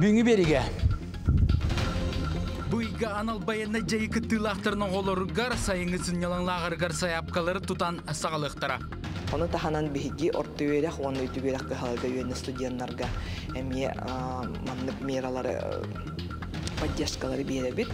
Büyünü berige. Büyüge anal bayanına jayıkı tığlahtırının olur gar sayınızın yalanlağır gar sayapkaları tutan sağlıqtara. Onu tahanan büyüge orta üyelek, onu ütü üyelek kıhalıda üyelene studiyanlarga emiye manlık meraları podyaskaları berebir.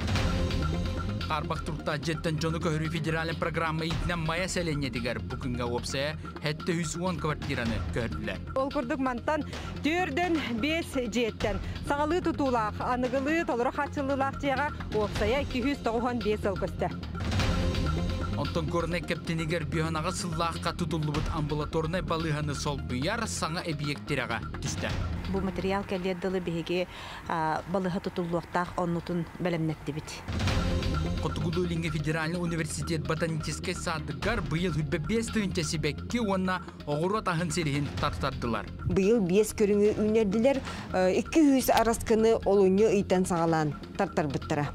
Арбахтурта жеттен жонука хүрүү федералдык программа итинен мая селене дигер бүгүнгө опсая хетте 110 квартираны көрдүлөр. Ол курдук мантан 4-дөн 5-7тен сагылы тутулак, аныгылы толору хатчылылак жага опсая 295 ел көстө. Онтон көрнөк кептенигер бионага сыллакка тутулубут амбулаторный балыганы сол буяр саңа объекттерага түстө. Бу материал келдиле беге балыга тутулуктак оннутун белемнетти бит. Котгулулинге федеральный университет ботанический садыгар быйыл хүббе 5 тыынчасы бекке онна огуру тахын сериин тартаттылар. Быйыл 5 көрүңү үнердилер 200 араскыны олуну ыйтан саңалан тартар биттара.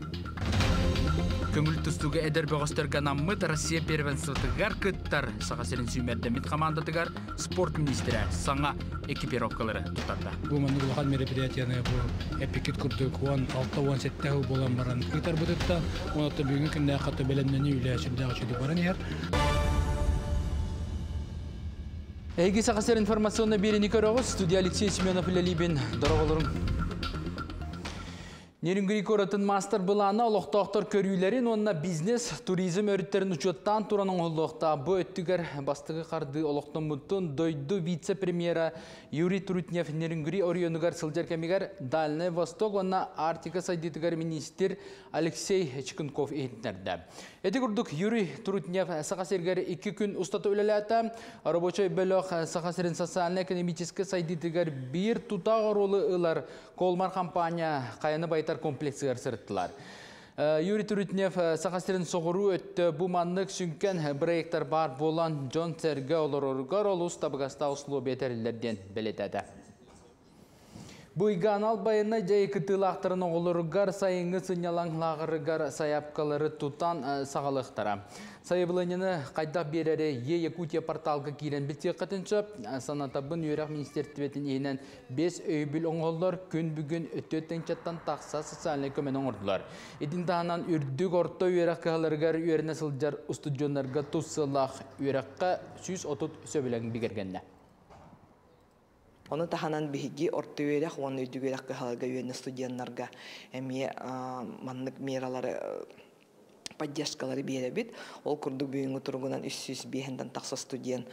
Көңүл түстүгө эдер бөгөстөргө наммыт Россия первенствотыгар кыттар сага серин сүймердемит командатыгар спорт министри саңа экипировкалары тутарда. Бу мандулган мероприятияны бу эпикит курдук 16-17 ел болгон баран кыттар бутта онотто бүгүнкү күндө катта белемнени үйлөшүмдө чыдып баран ер. Эги сага серин информационный берини көрөгүз. Студия Алексей Семенов менен Либин дороголорун. Нерюнгрик Оратын мастер бұланы ұлықтақтар көрілерін, онына бизнес, туризм өріттерін ұчыттан тұраның ұлықта. Бұ өттігер бастығы қарды ұлықтың мұттың дойды вице-премьера Юрий Трутнев Нерюнгрик Орионығар сылжеркемегер Дальний Восток, онына Арктика сайдетігер министр Алексей Чикунков еңтінерді. Әді күрдік Юрий Трутнев сақасергер 2 күн ұстаты өлеләті. Рабочай бөліқ сақасерін социально-экономическі сайдетігер бір тұтағы ролы ұлар Колмар компания қайыны байта kompleksler sırttılar. Юрий Трутнев сахасырын соғыру өтті бұманлық сүнкен проекттар бар болан Джон Серге олар олыс табығаста ұсылу бетерлерден білетеді. Бұйған албайына жай күтілақтырын олырғар сайыңы сыналанлағырғар саяпқалары тұтан сағалықтара. Сайыбылынені қайдақ берері Е-Якутия порталғы керен білте қытыншы, санатабын үйрақ министерттібетін еңен 5 өйбіл оңғылдар күн бүгін өттөттен чаттан тақса социалын көмен оңғырдылар. Эдін тағынан үрдік орта үйрақ қағаларғар үйеріне сылдар ұстыдионларға тұссылақ үйраққа 130 сөбілің бігергенді. Onu tahanan büyüge orta üyelek, onu ödü üyelek kıhalıga üyene studiyanlarga emiye manlık meraları podyaskaları berebit. Ол kurduk büyüğünü turgunan 300-500'den taqsa studiyan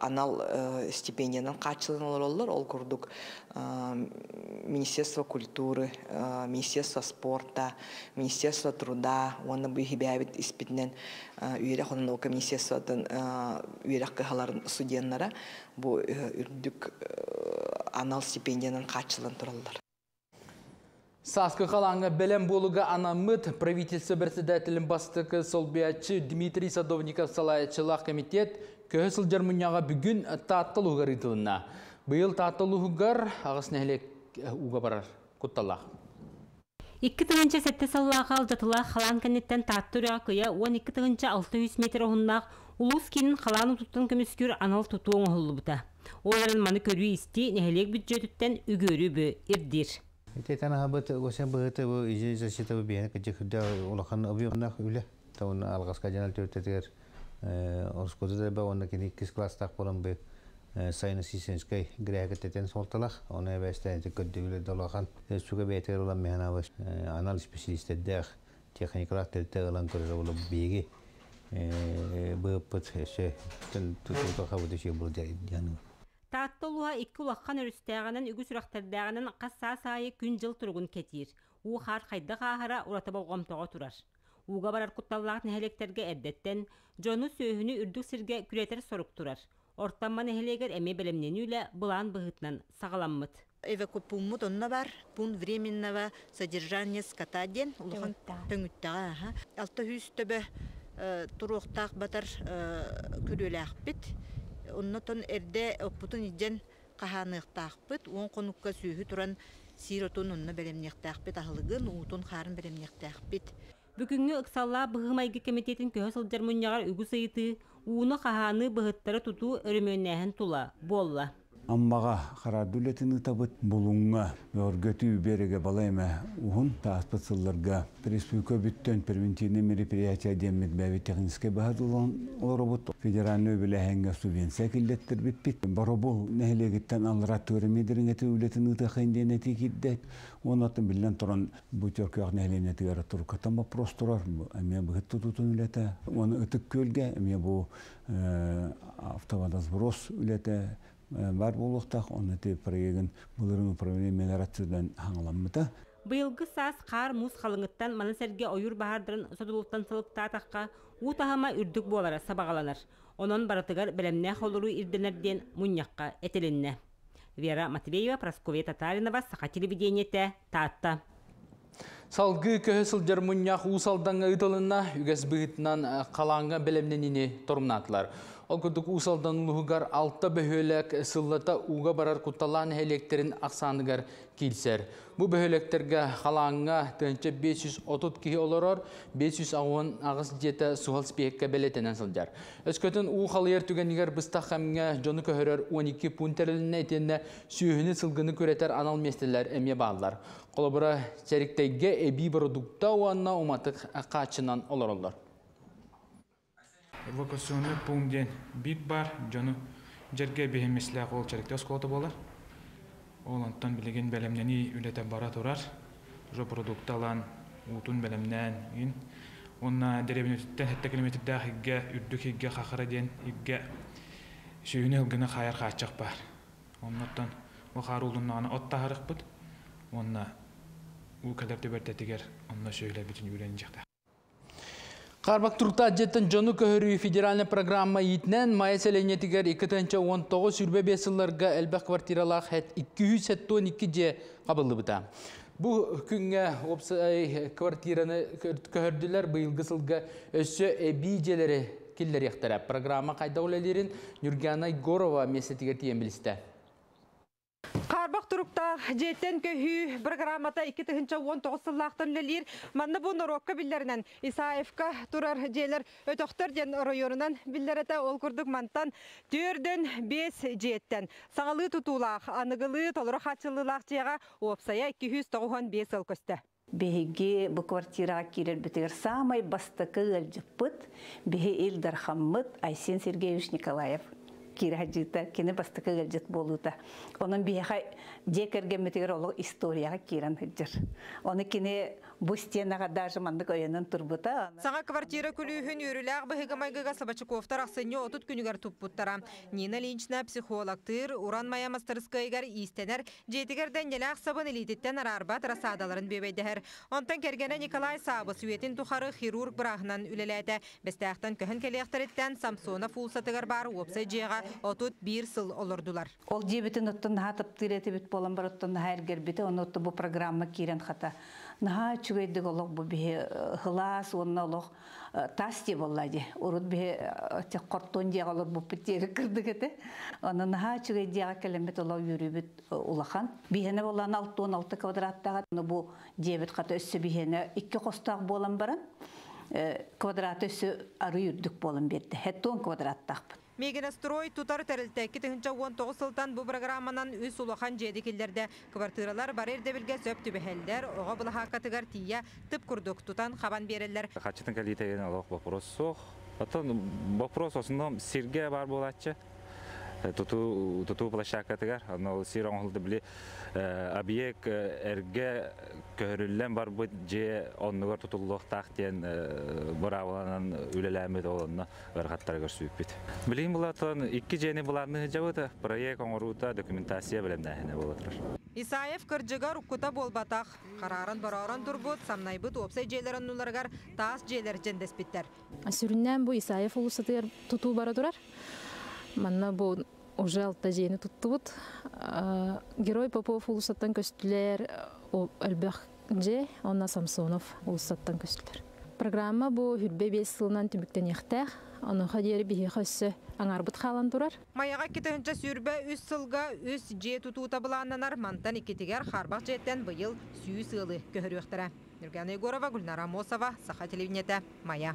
anal stipendiyadan kaçılınlar olur. Ол kurduk Ministerstvo kulturi, Ministerstvo sporta, Ministerstvo truda, onu büyüge berebit ispitinen üyelek, onun oka Ministerstvo'dan üyelek kıhaların studiyanlara bu ürdük anal stipendiyadan kaçılındırılır. Саскы қалаңы бәлем болуға анамыт, правительсі бірседателін бастықы солбиячы Дмитрий Садовников салайчылақ комитет көз сылдар мұняға бүгін таттыл ұғар итылына. Бұл таттыл ұғар ағыс нәлек ұға барар құтталақ. 2 тығынча сәтті саллаға алдатылақ қалан кәнеттен татты үріға көйе 12 тығынча 600 метр ұғыннақ ұлыс кенін қаланы тұттың көмескер анал тұтуың ұғылы бұта. Оларын маны көрі істі нәлек бүджеттен үгөрі бі ердер. Итәтән хабаты госе быты бу иҗи зәсәтә бияне кәҗәкдә улахан объемнах үле тауны алгаска җанал төртәтер орскода да онда кини кис класс тақпорым бе сайны сисенскай грәгә тәтән солталах оны бәстән төкдүле долахан сүгә бәйтер улам мәһнәвә анализ специалисты дәх техникалар тәтәгәлән күрә булып биге бу пәтше тен туту хабаты ши булды яны. Таттылуға екі ұлаққан өрістіғанын үгі сұрақтардағанын қасса сайы күн жыл тұрғын кетер. О қар қайда қағара ұратаба ғамтаға тұрар. Оға барар құтталлағы нәхелектерге әддеттен, жоны сөйіні үрдік сірге күретер сорып тұрар. Ортанма нәхелегер әме бәлемнені үлі бұлан бұғытнан сағаламмыд. Эвакупумут онна бар, пун временного содержания скота ден. Улыған төңіттіға. 600 төбі тұруқтақ батар күреләқ бет. Оннотон эрде оппутун иден каханыктакпыт, он конукка сүйү туран сиротун онно белемнектакпыт, ахылыгын уутун харын белемнектакпыт. Бүгүнгү ыксалла быгымайгы комитетин көз алдар мунягар үгү сыйты, ууну каханы быгыттары тутуу өрөмөнөн тула болла. Аммаға қарардулетіні табыт бұлыңға өргөті береге балайма ұғын таспытсылларға республика бүттен первентивне мероприятия демет бәві техниске бағадылан олробут федеральны өбіләхенге субвенция келдеттір бітпіт. Барабол нәхілегіттен алырат өрімедірін әті өлетіні тақайынден әті кеддәк. Онатын білден тұран бұтеркі ақ нәхілен әті ғара тұрқатан бапрос тұрар. Әме бұғытты тұтын өлеті. Оны өтік көлге әме бұ автовадас бұрос өлеті. Бар болуқтақ, оны теп проегін бұлырын проблем меларациядан аңыламыда. Бұйылғы сас қар мұз қалыңыттан манасерге ойыр бағардырын содылықтан сылықта атаққа ұтағыма үрдік болара сабағаланар. Онын баратығар білімне қолыру ирденерден мұньяққа әтелінне. Вера Матвеева, Прасковья Татаринова, Саха телевидениеті, Таатта. Салғы көсілдер мұньяқ ұсалдаңы ұтылына үгәс бұғытынан қалаңға білімненіне тұрмнатылар. Okulduk usaldan uluğar altta behölek sıllata uğa barar kutalan helekterin aksanıgar kilser. Bu behölekterge halanga tınca 530 kihi olurur, 500 ağın ağız jete suhal spiyekka beletenen sılcar. Öskötün uğu halıyer tügenigar bıstak hemge jonu köhörör 12 punterlinin etinne sühünü sılgını köreter anal meseleler emye bağlılar. Kolabora çeriktege ebi produkta uanna umatık kaçınan olurlar. Vokasyonu pumden bir bar, jonu jerge bihemisle kol çelikte askolta bolar. Olandan bilgin belemneni ülete barat orar. Jo produktalan utun belemnen in. Onna derebinütte hette kilometre dahigge ürdük higge xakara den higge. Şüyüne hılgına xayar xaçak bar. Onlardan vaxar olduğundan ot taharıq bud. Onna u kadepte bertetiger onna şöyle bütün yürüyecekler. Qarabağ Turkta jetten jonu köhürü federalne programma yitnen mayeselene tiger 2019 ürbe besillarga elbaq kvartiralar het 272 je qabıldı bıta. Bu künge opsay kvartirane köhürdüler bu yılgısılga össö ebijeleri killer yaqtara programma qaydawlelerin Nurgana Gorova mesetiger tiyen biliste. Qarabağ Turkta jetten köhü programmata 2019 yıllardan lelir manna bu norokka billerinden İsaevka turar jeler ötöktör den rayonundan billerete olkurduk mantan 4'den 5 jetten sağlığı tutulaq anıgılı tolru haçılılaq jega opsaya 295 yıl köste. Беге бу квартира кирер битер самай бастыкы элжипт беге Элдар Хаммыт Айсен Сергеевич Николаев. Kirajita kine bastıkı gelecek boluta. Onun bir ha diğerge meteorolog historia kiran hıcır. Onun kine bu stiyana kadar zamanlık oyanın turbuta. Sağa kvartira kulühün yürüler behegamaygıga Sabachkovtar aksını otut günügar tupputtaram. Nina Linchna psihologtır, uranmaya masterskaygar istener. Jetigerden gelak sabın elititten ararbat rasadaların bebeydeher. Ondan kergene Nikolay Sabı Suvyetin tuharı hirurg brahnan ülelete. Besteğten köhün kelekteritten Samsona fulsatıgar bar opsayjega otut bir sıl olurdular. Ol jebetin otun hatıp tireti bit bolan bar otun herger bite onottu bu programma kiren hata. Naha çügeydik oluq bu bihe hılas onna oluq tas diye bolladı. Urut bihe korton diye oluq bu piteri kırdık ete. Ona naha çügeydiğe kelemet oluq yürübit ulaqan. Bihene bolan 6-16 kvadrattağı bu jebet hata össü bihene 2 kostaq bolan baran. Kvadrat össü arı yürüdük bolan berdi. Hette 10 kvadrattaq. Мегенастрой тутар тәрілтәкі түхінші 19 сылтан бұл программанан өз улахан жедекелдерді. Квартиралар барерді білге сөп түбіхелдер, оға бұл хақатығар тия тіп күрдік тұтан қабан берелер. Қачытын кәлетеген олық бақырос соқ. Бақырос осындам сирге бар бол атчы. Тұту площадкатығар. Сир оңылды біле объект әрге көрілден бар бұл же онығар тұтылықтақ ден бұравыланан үлеләмет олынна ғарғаттар көрсіп бет. Білейін бұлатығын, екі жені бұларны жауыды, проект оңыруыта документация білімдәхіне болатыр. Исаев кыржыга руккута болбатақ. Қарарын барарын тұрбұт, самнайбыт опсай желерін нұларғар таас желер жендес беттер. Сүріннен бұ Исаев ұлысатығар тұту бара тұрар. Манна бу уже алта жени туттубут. Герой Попов улусаттан көстүлөр, Элбах же, Анна Самсонов улусаттан көстүлөр. Программа бу Хүрбе 5 жылынан түмүктөн яктак, аны хадери бихи хөссө аңарбыт халан турар. Маяга кетенче Сүрбе 3 жылга өз же тутуу табылананар, мантан икетигер Харбак жеттен быйыл сүйүс ылы көрөктөр. Нургана Егорова, Гүлнара Мосова, Саха телевидениети, Мая.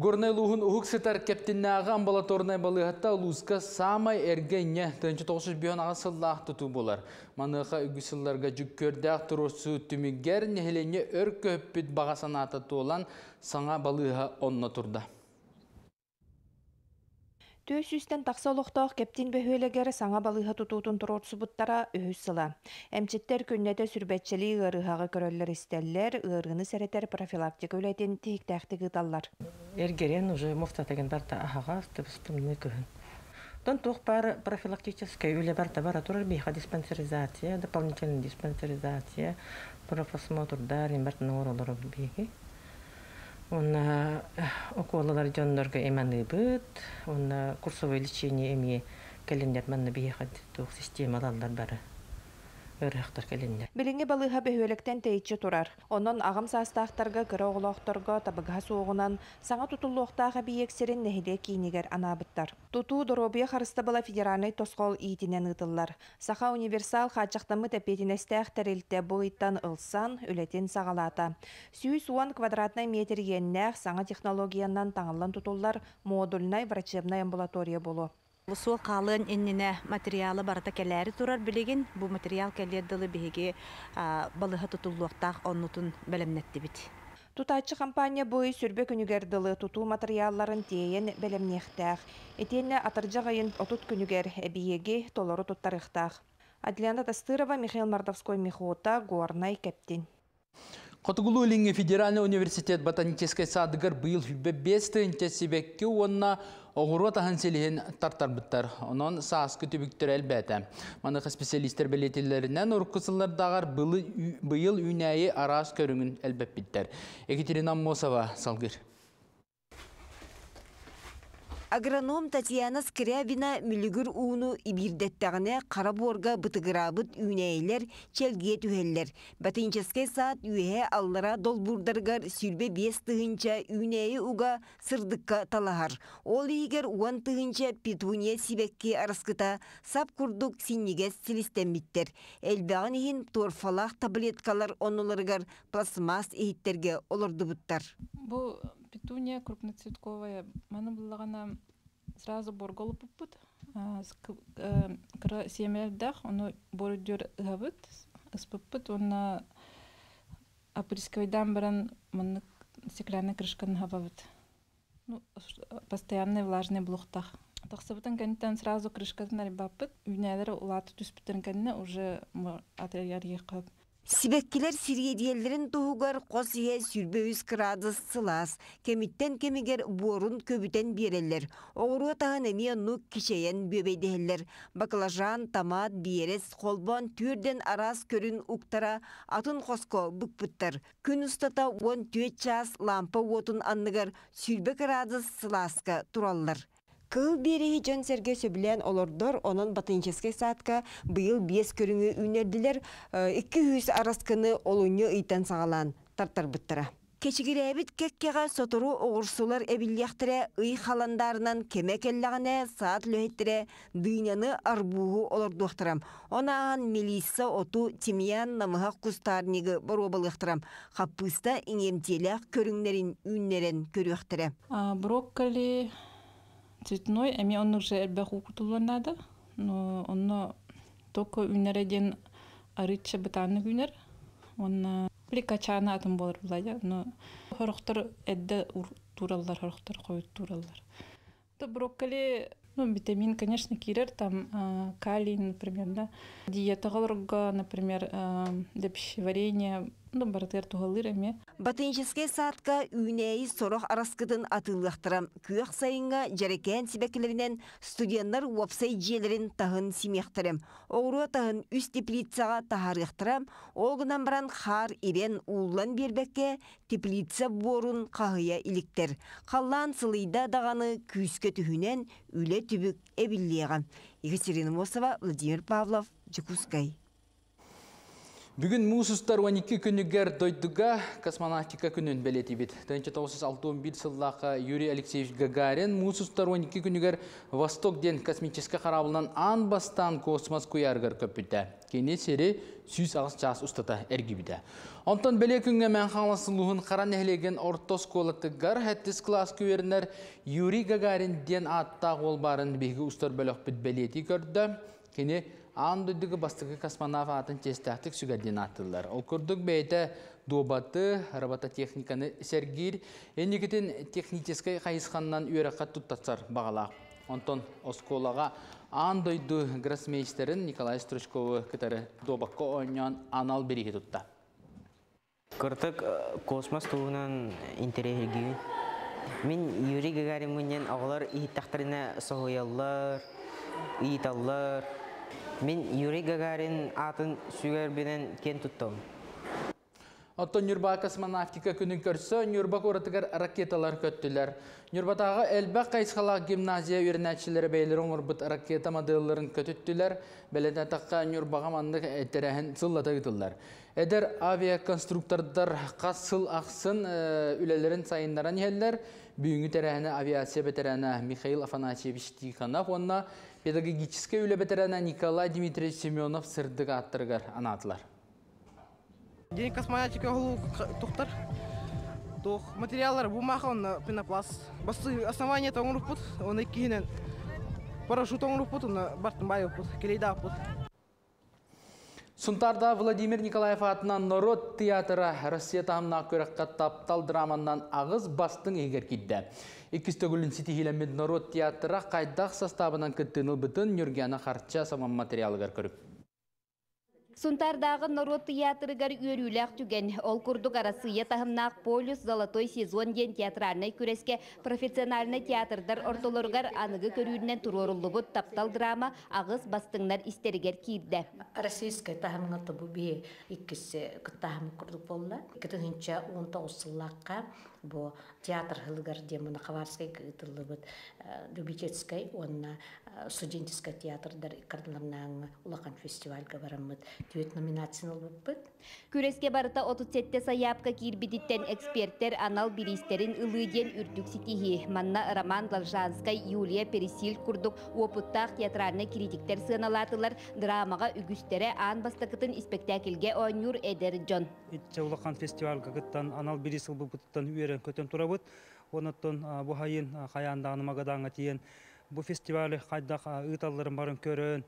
Горный лугун ухуксытар кептиннағы амбулаторный балығатта лузка самай эргенне төнчі 900 асыллақ тұту болар. Маныға үгісілларға жүк көрдәқ тұрысы түмігер нехелене өр көппіт баға санаты туылан саңа балыға онна тұрды. 200'ten taksalıqtaq keptin bəhüləgər sana balığa tututun turot subuttara öhüsüla. Əmçitlər künnədə sürbətçiliyi ırıhağı görürlər istərlər, ırığını sərətər profilaktik ölədin tihik-təxti qıdallar. Ergeren ucu muftatagan barda ahağa tıbıstımını kıhın. Don tuğ par profilaktikçiskə ölə barda bara turur biha dispenserizasiya, doplnitelin dispenserizasiya, profosmoturda limbartın oraları bihi. Ona okulalar canlarga emanı bıt, ona kursova ilişkini emiye kalender manna biyahat tuğ sistemi alanlar bara. Örəxtar kalender. Bilingi balığa behölükten teyitçi turar. Onun ağım sastaqtarga, kıra oğulaqtarga, tabıqa soğunan, sana tutulluqtağı biyekserin nehide kiyiniger anabıttar. Tutu dorobiya Xarıstabala Federalnay Tosqol iyitinen ıdıllar. Saha universal xacaqtamı təpetine stəxtərildə bu ıttan ılsan, öletin sağalata. 110 kvadratnay metr yenneğ sana texnologiyandan tanılan tutullar modulnay vrachebnay ambulatoriya bolu. Bu sol kalın enine materialı barata keleri turar biligin bu material keleri dalı bihigi balığa tutulluqtaq onnutun belemnetti bit. Tutaçı kampanya boyu sürbe künüger dalı tutu materialların teyen belemnektaq. Etenne atarcağayın otut künüger bihigi tolları tuttarıqtaq. Adliana Tastırova, Mikhail Mardavskoy-Mihota, Gornay Keptin. Котгулу Линги Федеральный университет ботанической садыгар был хюбе бесты интесибекки уонна оғурота ханселиген тартарбыттар. Онон саскы түбіктер әлбәті. Манықы специалистер бәлетелерінен орқысылардағар бұйыл үнәйі арас көріңін әлбәппеттер. Екатерина Мосова, Салгыр. Агроном Татьяна Скрябина мүлігір уыну ибирдеттағына қараборға бұтығырабыт үйнейлер, челгет үйелер. Батынческай саат үйе аллара долбурдарғар сүрбе бес тығынча үйнеи уға сырдыққа талағар. Ол егер уан тығынча петуния сибекке арасқыта сап күрдік синеге селістенбеттер. Әлбәғін ең торфалақ таблеткалар оныларғар пластмас егіттерге оларды бұттар. Бұл... Петуния крупноцветковая, она была сразу борголу попут, семья дах, он бордюр гавит, с попут он апрельской дамбран, он стеклянная крышка гавит, ну постоянный влажный блохтах. Так что потом сразу крышка на рыбапыт, в нядере улад туспитенканне уже отряд ехал. Sibekkiler siriyediyelerin doğugar kosiye sürbeyüz kıradı sılas, kemitten kemiger borun köbüten bireller. Oğru atağın emiye nuk kişeyen böbeydeller. Bakılajan, tamat, biyeres, kolban, türden aras körün uktara atın kosko bükpüttür. Kün ustata 10-10 ças lampa otun anlıgar sürbe kıradı sılaska turallar. Kıl birihi can serge söbülen olurdur, onun Batınçeskay saatka bıyıl 5 körünü ünerdiler, 200 araskını olunu iten sağalan tartar bıttıra. Keçigirabit kekkeğa soturu oğursular ebilyahtire, ıy halandarından kemekellağına saat löhettire, dünyanı arbuğu olurduqtıram. Ona an Melissa otu Timiyan namıha kustarnigi barobalıqtıram. Happısta inemtiyelağ körünlerin ünlerin körüqtire. Brokkoli... Цветной, а мне он уже эльбаху кутулан надо, но он только унереден арыча бетанный унер, он прикачана атом болар владя, но характер эдда тураллар, характер ходит тураллар. То брокколи, ну витамин, конечно, кирер, там калий, например, да, диета галорга, например, для пищеварения. Батынческай саатка үйнеи сорох араскытын атыллахтырам. Күйек сайынга жарекен себекілерінен студендар уапсай желерін тағын семектірем. Оғру тағын үст теплицаға тағарықтырам. Олғынан баран хар ирен уллан бербекке теплица борун қағыя иліктер. Қаллан сылыйда дағаны күйіске түхінен үлі түбік әбіллеған. Екатерина Мосова, Владимир Павлов, Чекускай. Бүгін Мусустар 12 күнігер дойдуға космонавтика күнін білеті бет. 1961 сыллақы Юрий Алексеевич Гагарин Мусустар 12 күнігер Восток ден космическа қарабылынан анбастан космос көйарғыр көппіті. Кені сері сүйіс ағыз жас ұстата әргібіді. Онтан біле күнге мән қаласылуғын қаран әйлеген ортосколатығар әттіс класс көверінер Юрий Гагарин ден аттағы олбарын бейгі ұстар бөліқ біт білеті көрді. Кені Андыдығы бастығы космонавы атын тестақтық сүгерден аттылар. Ол күрдік бәйті добаты, робототехниканы сәргер, әнекетін техническай қайысқаннан үйрақат тұттатсар бағалақ. Онтон Осколаға андыды гроссмейстерін Николай Стручковы кітары добаққа ойнан анал береге тұтта. Күрдік космос туғынан интерегеге. Мен Юрий Гагарин мүнен ағылар иеттақтарына соғыялар, иетталар. Мен Юрий Гагарин атын сүгербенен кен тұттым. Отто Нүрба космонавтика күнін көрсі, Нүрба көретігер ракеталар көттілер. Нүрбатағы әлбәқ қайсқалақ гимназия үйренәтшілері бейлер оңырбыт ракета моделларын көттілер. Бәлетен таққа Нүрбаға мандық әттерәхін сыллата күтілер. Әдер авиаконструктордар қас сыл ақсын үлелерін сайындарын елдер. Бүйінгі тәрәхіне авиация бәтәрәне Михаил Афанасьевич Тиханов, онына педагогическе үлі бәтәрәне Николай Дмитриевич Семенов сырдыға аттырғар анатылар. День космонавтика голов тухтар, тух материаллар бумага он пенопласт. Басы основание тонг рупут, он экинен парашют тонг рупут, он бартмбай рупут, келейда рупут. Сунтарда Владимир Николаев атынан народ театры Россия тамына көрәккә таптал драманнан агыз бастың егер кидде. 200 сетихиләмед народ театры кайдак составынан кеттенел бүтін Нюргена Харча саман материалыгар көріп. Сунтардағы народ театрыгар үйріләк түген. Ол күрдік арасыя тағымнақ полюс золотой сезон ден театрарнай күреске профессиональный театрдар ортолоргар анығы көрігінен тұрорылы бұд таптал драма ағыз бастыңнар истерігер кейді. Российская тағымыңаты бұбе екісі күттағым күрдік болы. Күтігінші 19 сыллаққа бұ театр ғылығар деміні Хаварскай күтілі бұд Любительскай, онына студентиска театрдар кардыларынан ұлақан фестивальға барамыд. Күреске барыта 37-те саяпқа кирбедеттен эксперттер анал биристерін ұлыден үрдік сетихи. Манна Роман Ларжанскай, Юлия Пересиль күрдік опыттақ театрарына критиктер сыналатылар. Драмаға үгістері аң бастықытын спектакілге ойнур әдер жон. Итче ұлақан фестиваль қағыттан анал бирисіл бұпыттан үйерін көтен тұра бұд. Оныттан бұхайын қаянда анымағаданға тиен. Бұ фестивалі қайдақ ұйталларын барын көрін.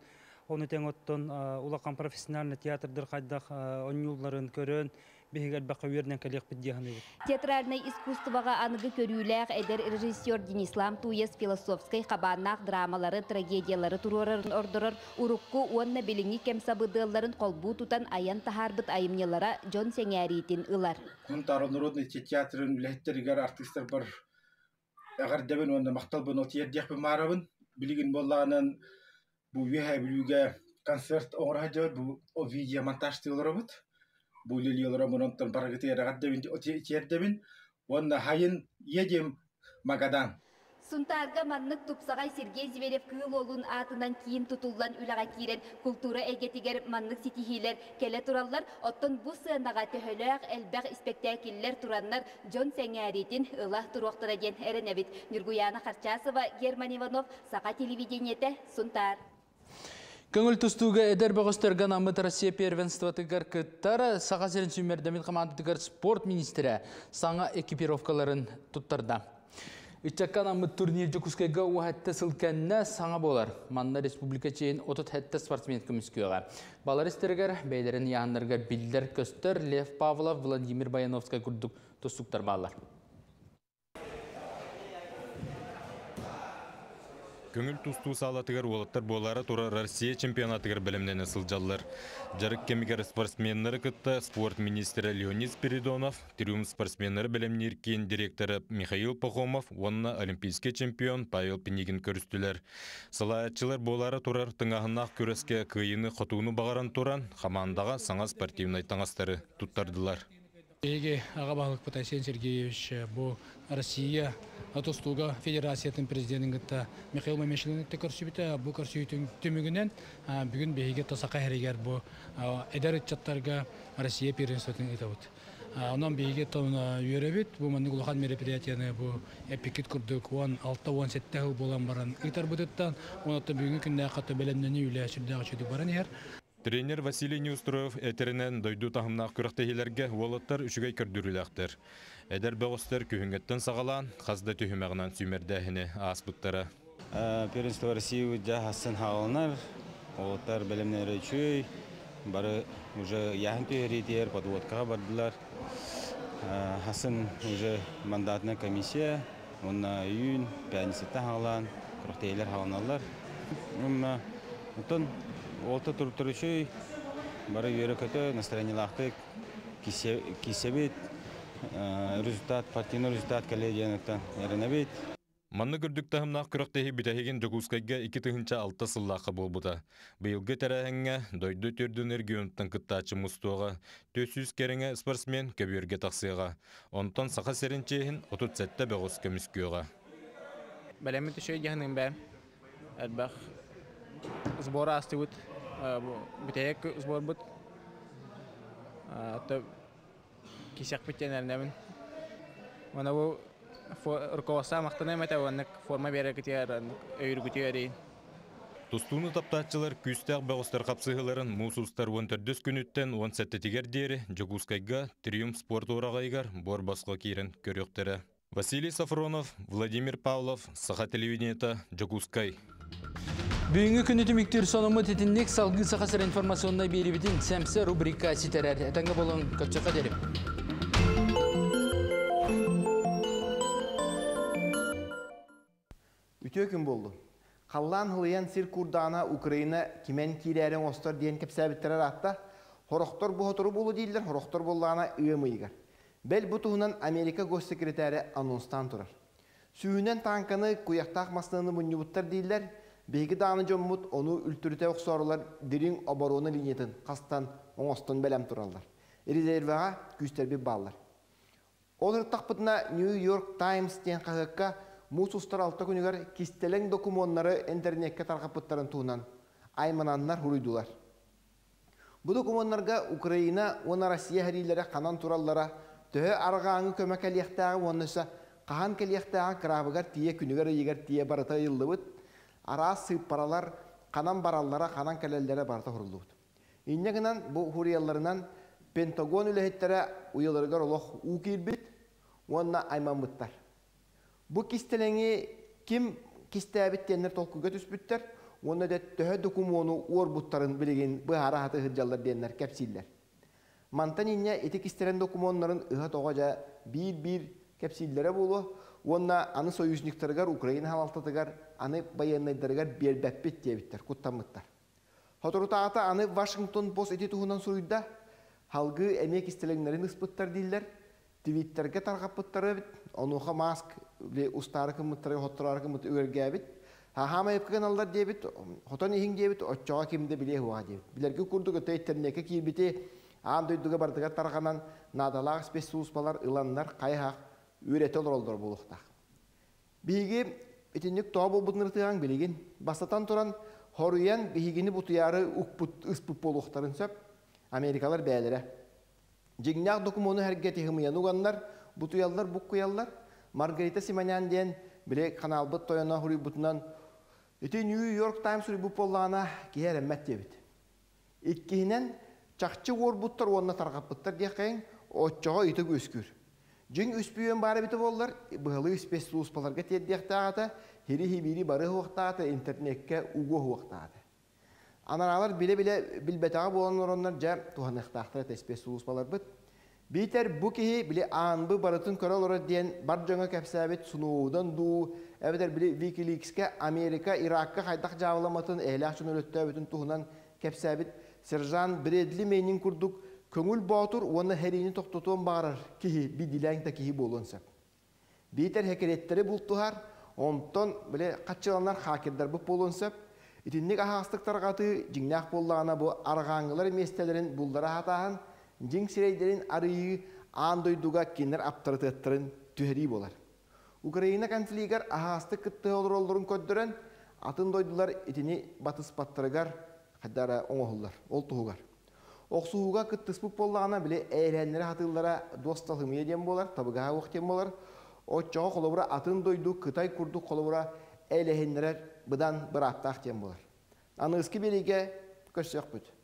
Оны тен оттон улақан профессиональный театрдыр қайдақ онюлларын көрін. Театральный искусствоға анығы көріліғ әдер режиссер Денислам Туес философскай қабаннақ драмалары, трагедиялары тұрорарын ордырыр. Урыққы онына беліңі кемсабыдыларын қолбу тұтан аян тахарбыт айымнелара Джон Сенгәретін ұлар. Құнтарын ұрудың театрын үләттерігер артистер бар. Әғар дәбін онына мақталбын отыр дек бімарабын. Білігін болағынан бұл үйе білуге концерт оңырады, бұл овидия монтажтығылары бұд. Бұл үлілері мұнымтын барғыты әрағаддавин, тердавин, онына хайын едем мағадан. Сунтарға маннық тұпсағай Сергей Зверев күл олуын атынан кейін тұтылған үліға керен культура әгетігер маннық сетихилер кәлі тұраллар, оттың бұл сығанаға төхіліғ әлбәқ спектакеллер тұраннар Джон Сәңәретін ұлақ тұруқтыра ген әрінәвет. Нұргуяна Харчасова, Герман Иванов, Сақа телевидениеті, Сунтар. Көңіл түстігі әдір бұғыстырған амыт Россия первенстватығар күттар Саға Зерін Сүймердемін қамандығар спорт министері саңа экипировкаларын тұттырды. Үтчаккан амыт турнирді күскайға ұғатты сылкәнне саңа болар. Манна республика чейін отыт әтті спортсмен көміскеуға. Баларистергер бәйлерін яғандарға білдер көстер Лев Павлов, Владимир Баяновскай күрдік тұстықтар балар. Көңіл тұсту салатығар олаттар болары тұра Россия чемпионатығар білімдені сылжалылар. Жарық кемігер спортсменлері күтті спорт министері Леонид Спиридонов, триум спортсменлері білімнер кейін директоры Михаил Пахомов, онына олимпийский чемпион Павел Пенигин көрістілер. Салаятчылар болары тұрар тыңағынақ көреске күйіні құтуыны бағаран тұран, қамандаға саңа спортивнай таңастары тұттардылар. Ege Ağabağlık Patay Sergeyevich bu Rusya Atostuga Federasiyatın prezidentinin Mikhail Memeshilin'in tekrar bu karşıytın tümünden bugün Beyge tasaka herger bu edaret çatlarga Rusya pirinçletin itavut. Ondan Beyge tan yürübit bu manigulhan merepiyatiyane bu epikit kurduk olan altta olan settehu bolan baran itarbudettan onatta bugün günde katta belenleni üleşirde açıdı baran yer. Тренер Василий Неустроев әтерінен дойду тағымнақ күріқтейілерге уолыттар үшігей күрдүріліқтір. Әдер бәғістер күйінгеттен сағалан, қазды түйімәғынан сүймердәхіне аспыттары. Перенство России өдді ғасын хағалынар, уолыттар бәлімнері үші, бары үжі яғын түйіретер, подводкаға бардылар. Ғасын үжі мандатына комиссия, онна үйін, пианисеттен хағалан, күріқтейілер хағаланалар. Бұтын олта тұрып-тұрышуй, бары үйері көті, настроенилақтық, кесебет, результат, партийны результат коллегияныктан әріне бейт. Манны күрдік тағымнақ күріқтегі бітәхеген жүгізкайға 2-тіңінші алта сыллақы болбыда. Бұйылғы тәрәхіңе дойды түрдің әргеуінттің күттачы мұстуға, 200 керіңе спортсмен көберге тақсыға. Онтан сақа сәрінчейін 30 сәтті бәғыз көміскіға. Бәлемі түші Zbora astıvut, biteyek zbor bud. Tabi kisek bitener nemin. Mana bu rkovasa maktane metavanlık forma bereketiyer, öyrgütiyeri. Tostunu taptaçılar küstağ bağıstar kapsıhların musulstar 14 günütten 17 tiger deri Jogulskayga Trium Sport oragaygar bor basqa kirin körökteri. Vasiliy Safronov, Vladimir Pavlov, Saha televideniyeta Jogulskay. Büyüngü künütü müktür sonumut etinlik salgı sakasır informasyonuna beri bitin semse rubrika siterer. Etenge bolun kaçak ederim. Ütü öküm boldu. Kallan hılayan sirk kurdağına Ukrayna kimen kiilerin ostor diyen kepse bittirer hatta horoktor bu hotoru bolu değiller, horoktor bollağına ığımıygar. Bel butuğundan Amerika Gossekreteri anonstan turar. Süğünden tankını kuyaktağ maslanını bunyubutlar değiller. Beygi dağınıca umut onu ültürüte yok sorular derin obarona linyetin, kastan, oğustan belem turarlar. Rezervağa güçterbi bağlar. Olur takpıtına New York Times'ten kakıkka musustar altı günüger kistelen dokumonları internette tarkapıtların tuğunan, aymananlar huruydular. Bu dokumonlarga Ukrayna, ona Rusya herilere kanan turallara, töhe argağını kömek eliyektağı onluysa, kahan keliyektağı kravıgar tiye günüger yeger tiye barata yıllıvıt, Ara sıyıp paralar, kanan barallara, kanan kalelere barata huruldu. İnneginden bu huriyallarından Pentagon ülehettere uyularıgar oluq ukirbit, onunla ayman bittar. Bu kisteleni kim kisteyabit diyenler tolku götüs bittar, onunla da töhe dokumonu uğur buttarın bilgin bu hara hatı hırcallar diyenler kapsiller. Mantan inne etik istelen dokumonların ıhat oğaca bir kapsillere bulu, Onunla anı soyuzniktarıgar, Ukrayna halaltatıgar, anı bayanlaydarıgar berbebet diyebittir, kuttamıttar. Hatorutağıta anı Washington Post eti tuğundan soruyda, halgı emek istelenlerin ıspıttar değiller, tweetlerge tarqapıttarı bit, onuğa mask ve ustarı kımıttarı, hotarı kımıtı öğerge bit, hama yapı kanallar diyebit, hotan ehin diyebit, otçağa kimde bile huğa diyebit. Bilerge kurduk öte etterneke kirbiti, ağam döydüge bardıgar tarqanan, nadalağı spesli uspalar, ılanlar, kayhaq, Üretler olurlar bu uçta. Bilgi etinlik tabi bunlardan bilgin. Basatan turan haruyan bilgini bu tiyarı ukput ıspıp olukların sep Amerikalar beylere. Cingnak dokumonu hergeti hımıyanuganlar, bu tiyarlar bu kuyallar. Margarita Simonyan diyen bile kanalda toyana huributnan. Eti New York Times huribut pollana kiher emmet debit. İtkihinen çakçı vorbutlar onunla tarqapıtlar diyeceğin otçağa iti gözkür. Cün üspüyün bari biti bollar, bıhılı üspesli uspalarga teddiyakta ağata, hiri-hibiri barı huakta ağata, internetke ugu huakta ağata. Anaralar bile bilbetağı boğanlar onlar cam tuhanıqta ağta tespesli uspalar bit. Biter bu kehi bile anbı baratın koral ora diyen barcana kapsabit sunuğudan duu, evder bile Wikileaks'ke Amerika, Irak'ka haydaq javılamatın, ehlakçın ölüttü bütün tuhunan kapsabit, Serjan Bredli meynin kurduk, Köngül Bağtur, onu herini toktutuğun bağırır, kihi, bir dilengde kihi bulunsa. Biter hekeretleri buldular, ondan böyle kaçılanlar hakirler bu bulunsa. İtinlik ahastıklar katı, cinnak bollağına bu arğanlılar meselelerin bullara hatağın, cin sireylerin arıyı, Andoy dugak kinler aptırtıttırın tüheri bolar. Ukrayna konfligar ahastık kıttı olurların köddüren atın doydular etini batıs pattırgar haddara oğullar, oltuğugar. Oksuğuğa kıttıs bu bollağına bile eğlenleri hatırlara dostalım yedem bolar, tabıgaha uğtem bolar. Oçağı kolabura atın doydu, kıtay kurdu kolabura eğlenleri bıdan bıraktağ tem bolar. Anı ıskı birige köşsek büt.